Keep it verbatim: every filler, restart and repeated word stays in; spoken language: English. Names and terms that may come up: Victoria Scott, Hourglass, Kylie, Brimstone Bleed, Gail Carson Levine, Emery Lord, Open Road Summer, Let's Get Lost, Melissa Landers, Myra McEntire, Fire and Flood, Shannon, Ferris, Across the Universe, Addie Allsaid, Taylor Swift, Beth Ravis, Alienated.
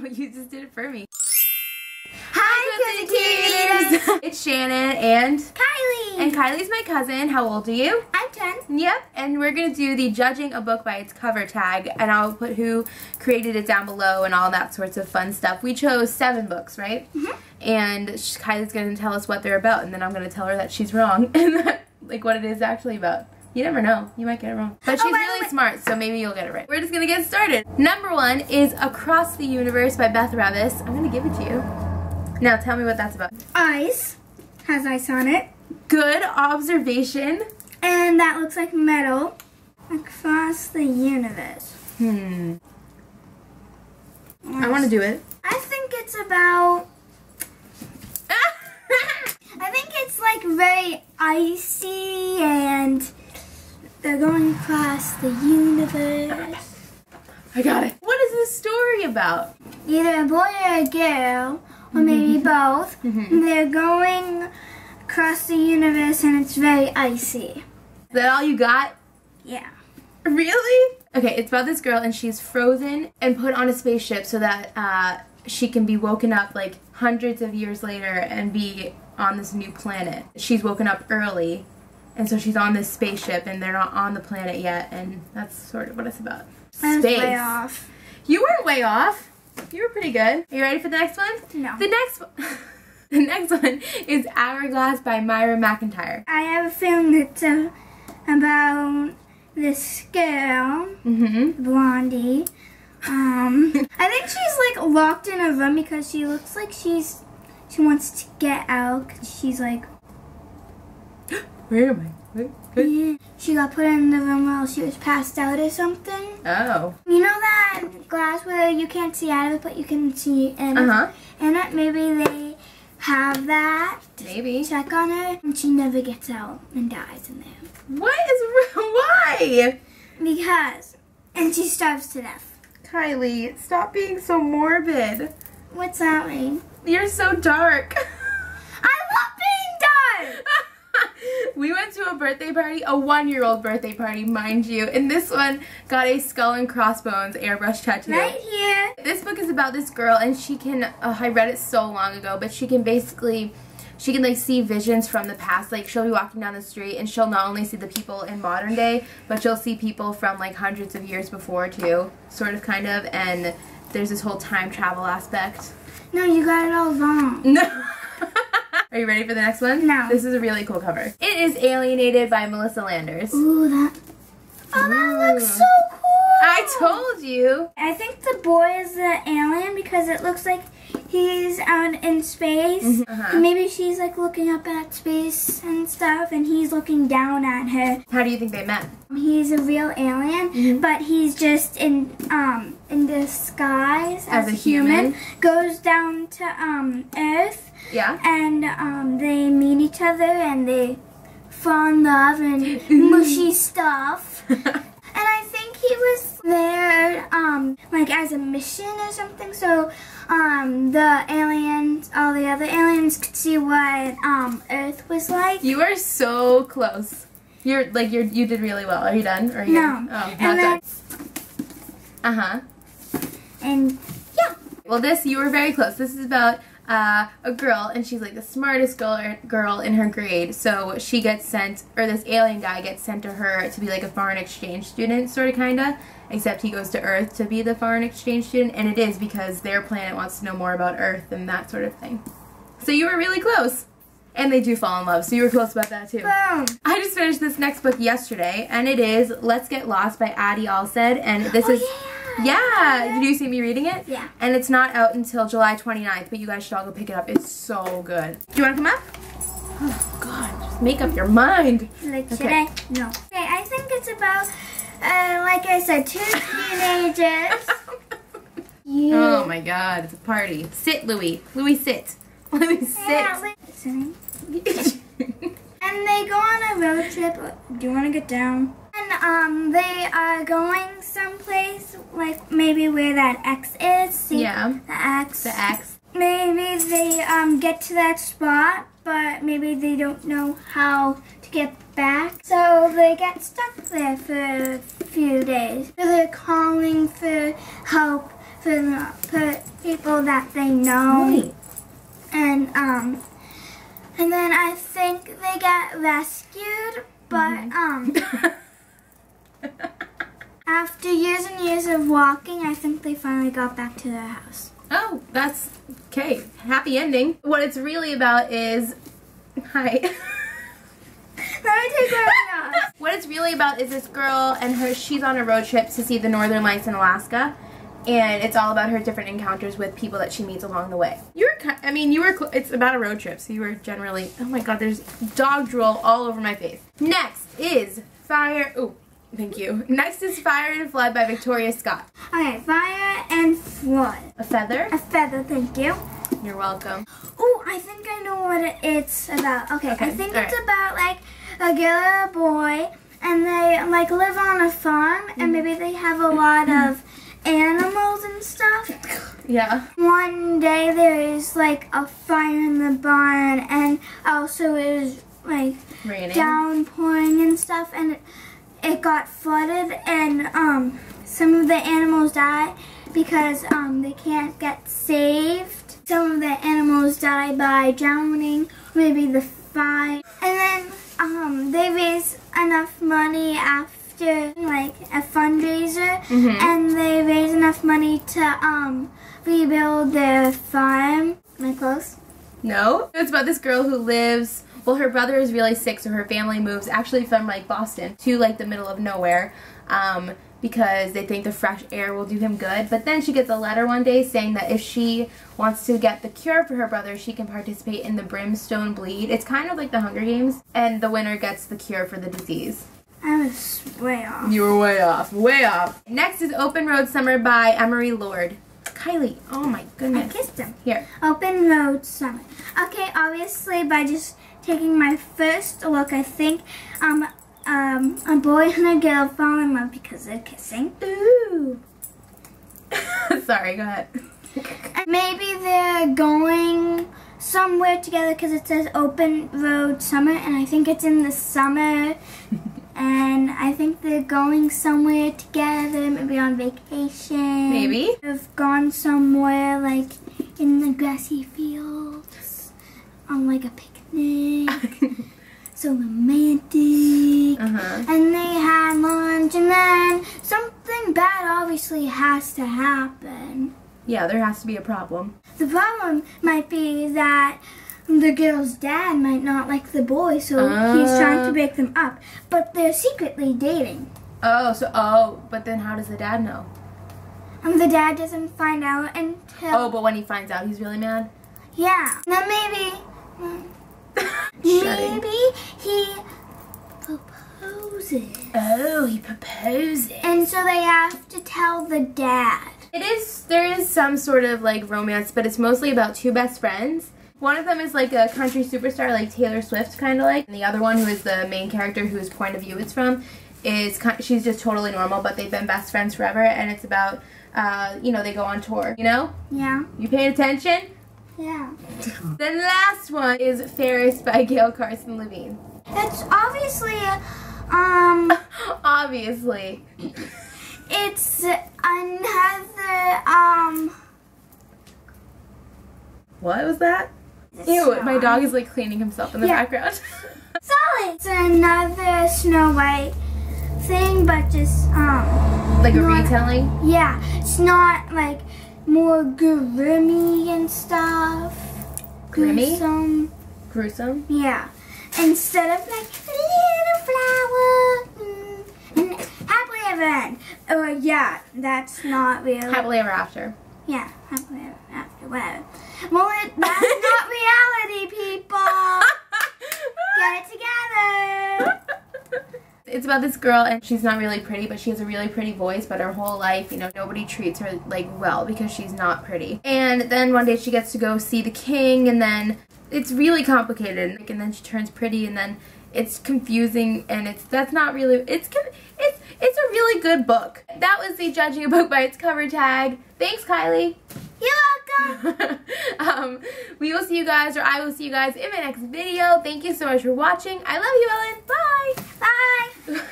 but you just did it for me. Hi, Cousin Cuties! It's Shannon and Kylie. And Kylie's my cousin. How old are you? I'm ten. Yep. And we're going to do the judging a book by its cover tag, and I'll put who created it down below and all that sorts of fun stuff. We chose seven books, right? Mm-hmm. And Kylie's going to tell us what they're about, and then I'm going to tell her that she's wrong and that, like, what it is actually about. You never know. You might get it wrong. But she's oh, really smart, so maybe you'll get it right. We're just going to get started. Number one is Across the Universe by Beth Ravis. I'm going to give it to you. Now, tell me what that's about. Ice. Has ice on it. Good observation. And that looks like metal. Across the universe. Hmm. I want to do it. I think it's about... I think it's like very icy and... They're going across the universe. I got it. What is this story about? Either a boy or a girl, or mm-hmm. maybe both. Mm-hmm. They're going across the universe and it's very icy. Is that all you got? Yeah. Really? Okay, it's about this girl and she's frozen and put on a spaceship so that uh, she can be woken up like hundreds of years later and be on this new planet. She's woken up early. And so she's on this spaceship, and they're not on the planet yet, and that's sort of what it's about. I was way off. You weren't way off. You were pretty good. Are you ready for the next one? No. The next one, the next one is Hourglass by Myra McEntire. I have a feeling it's uh, about this girl, mm-hmm. Blondie. Um, I think she's like locked in a room because she looks like she's she wants to get out. 'Cause she's like. Where am I? Where? Where? Yeah. She got put in the room while she was passed out or something. Oh. You know that glass where you can't see out of it, but you can see in uh-huh. it? In it, maybe they have that. Maybe. Check on her, and she never gets out and dies in there. What is... Why? Because. And she starves to death. Kylie, stop being so morbid. What's that mean? You're so dark. We went to a birthday party, a one-year-old birthday party, mind you, and this one got a skull and crossbones airbrush tattoo. Right here. This book is about this girl, and she can, uh, I read it so long ago, but she can basically, she can like see visions from the past. Like she'll be walking down the street, and she'll not only see the people in modern day, but she'll see people from like hundreds of years before too, sort of, kind of, and there's this whole time travel aspect. No, you got it all wrong. No. Are you ready for the next one? No. This is a really cool cover. It is Alienated by Melissa Landers. Ooh, that... Oh, that looks so cool! I told you! I think the boy is the alien because it looks like he's out in space. Mm-hmm. uh-huh. Maybe she's like looking up at space and stuff and he's looking down at her. How do you think they met? He's a real alien, mm-hmm. but he's just in, um, in disguise as, as a human. human. Goes down to um, Earth. Yeah. And um, they meet each other and they fall in love and mushy stuff. And I think he was there um, like as a mission or something, so um, the aliens, all the other aliens could see what um, Earth was like. You are so close. You're like you're you did really well. Are you done? Or are you no. Done? Oh, and not then, done. Uh huh. And yeah. Well, this you were very close. This is about. Uh, a girl, and she's like the smartest girl, girl in her grade, so she gets sent, or this alien guy gets sent to her to be like a foreign exchange student, sort of, kind of, except he goes to Earth to be the foreign exchange student, and it is because their planet wants to know more about Earth and that sort of thing. So you were really close, and they do fall in love, so you were close about that too. Boom. I just finished this next book yesterday, and it is Let's Get Lost by Addie Allsaid, and this oh, is... Yeah. Yeah! Did you see me reading it? Yeah. And it's not out until July twenty-ninth, but you guys should all go pick it up. It's so good. Do you want to come up? Oh, God. Just make up your mind. Like, okay. Should I? No. Okay, I think it's about, uh, like I said, two teenagers. you. Oh, my God. It's a party. Sit, Louis. Louis, sit. Louis, sit. Yeah, sitting. And they go on a road trip. Do you want to get down? And um, they are going someplace, like maybe where that X is. See? Yeah. The X. The X. Maybe they um get to that spot, but maybe they don't know how to get back. So they get stuck there for a few days. So they're calling for help for, for people that they know. Right. And um, and then I think they get rescued, but mm-hmm. um, after years and years of walking, I think they finally got back to their house. Oh, that's okay. Happy ending. What it's really about is, hi. Let me take that off. What it's really about is this girl and her, she's on a road trip to see the northern lights in Alaska, and it's all about her different encounters with people that she meets along the way. You're, I mean, you were, it's about a road trip, so you were generally, oh my god, there's dog drool all over my face. Next is Fire, ooh, thank you. Next is Fire and Flood by Victoria Scott. Okay, Fire and Flood. A feather? A feather, thank you. You're welcome. Oh, I think I know what it's about. Okay, okay. I think all it's right. about, like, a girl and a boy, and they, like, live on a farm, mm. and maybe they have a lot of animals and stuff. Yeah. One day there is, like, a fire in the barn, and also it was, like, raining, downpouring and stuff, and it, it got flooded, and um, some of the animals die because um, they can't get saved. Some of the animals die by drowning, maybe the fire. And then um, they raise enough money after, like, a fundraiser, mm-hmm. and they raise enough money to um, rebuild their farm. Am I close? No. It's about this girl who lives... Well, her brother is really sick, so her family moves actually from, like, Boston to, like, the middle of nowhere um, because they think the fresh air will do him good. But then she gets a letter one day saying that if she wants to get the cure for her brother, she can participate in the Brimstone Bleed. It's kind of like the Hunger Games, and the winner gets the cure for the disease. I was way off. You were way off. Way off. Next is Open Road Summer by Emery Lord. Kylie, oh my goodness. I kissed him. Here. Open Road Summer. Okay, obviously, by just... taking my first look, I think um, um, a boy and a girl fall in love because they're kissing. Ooh. Sorry, go ahead. And maybe they're going somewhere together because it says Open Road Summer, and I think it's in the summer. And I think they're going somewhere together, maybe on vacation. Maybe. They've gone somewhere, like, in the grassy fields, on, like, a picnic. So romantic, uh-huh. and they had lunch, and then something bad obviously has to happen. Yeah, there has to be a problem. The problem might be that the girl's dad might not like the boy, so uh. he's trying to break them up, but they're secretly dating. Oh, so, oh, but then how does the dad know? And the dad doesn't find out until... Oh, but when he finds out, he's really mad? Yeah. Then maybe... Maybe he proposes. Oh, he proposes. And so they have to tell the dad. It is, there is some sort of, like, romance, but it's mostly about two best friends. One of them is, like, a country superstar, like Taylor Swift, kind of like. And the other one, who is the main character, whose point of view it's from, is, she's just totally normal, but they've been best friends forever. And it's about, uh, you know, they go on tour, you know? Yeah. You paying attention? Yeah. The last one is Ferris by Gail Carson Levine. It's obviously, um... obviously. It's another, um... What was that? Ew, my dog is, like, cleaning himself in the yeah. background. Solid! It's another Snow White thing, but just, um... like a not, retelling? Yeah. It's not, like... more grimmy and stuff. Grimmy? Gruesome. Gruesome? Yeah. Instead of, like, a little flower and happily ever end. Or, yeah, that's not real. Happily ever after. Yeah, happily ever after, whatever. Well, it, that's not reality, people. Get it together. It's about this girl, and she's not really pretty, but she has a really pretty voice, but her whole life, you know, nobody treats her, like, well because she's not pretty. And then one day she gets to go see the king, and then it's really complicated, like, and then she turns pretty, and then it's confusing, and it's, that's not really, it's, it's, it's a really good book. That was the Judging a Book by Its Cover tag. Thanks, Kylie. You're welcome. um, we will see you guys, or I will see you guys in my next video. Thank you so much for watching. I love you, Ellen. Bye. Bye.